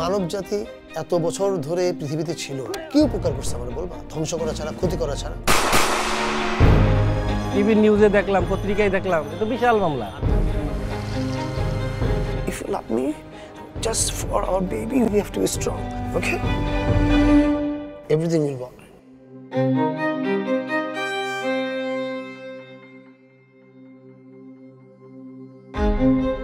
মানব জাতি এত বছর ধরে পৃথিবীতে ছিল কি উপকার করছে আমরা বলবা, ধ্বংস করা ছাড়া, ক্ষতি করা ছাড়া। টিভি নিউজে দেখলাম, পত্রিকায় দেখলাম, এটা বিশাল মামলা। If you love me, just for our baby, we have to be strong, okay? Everything will work.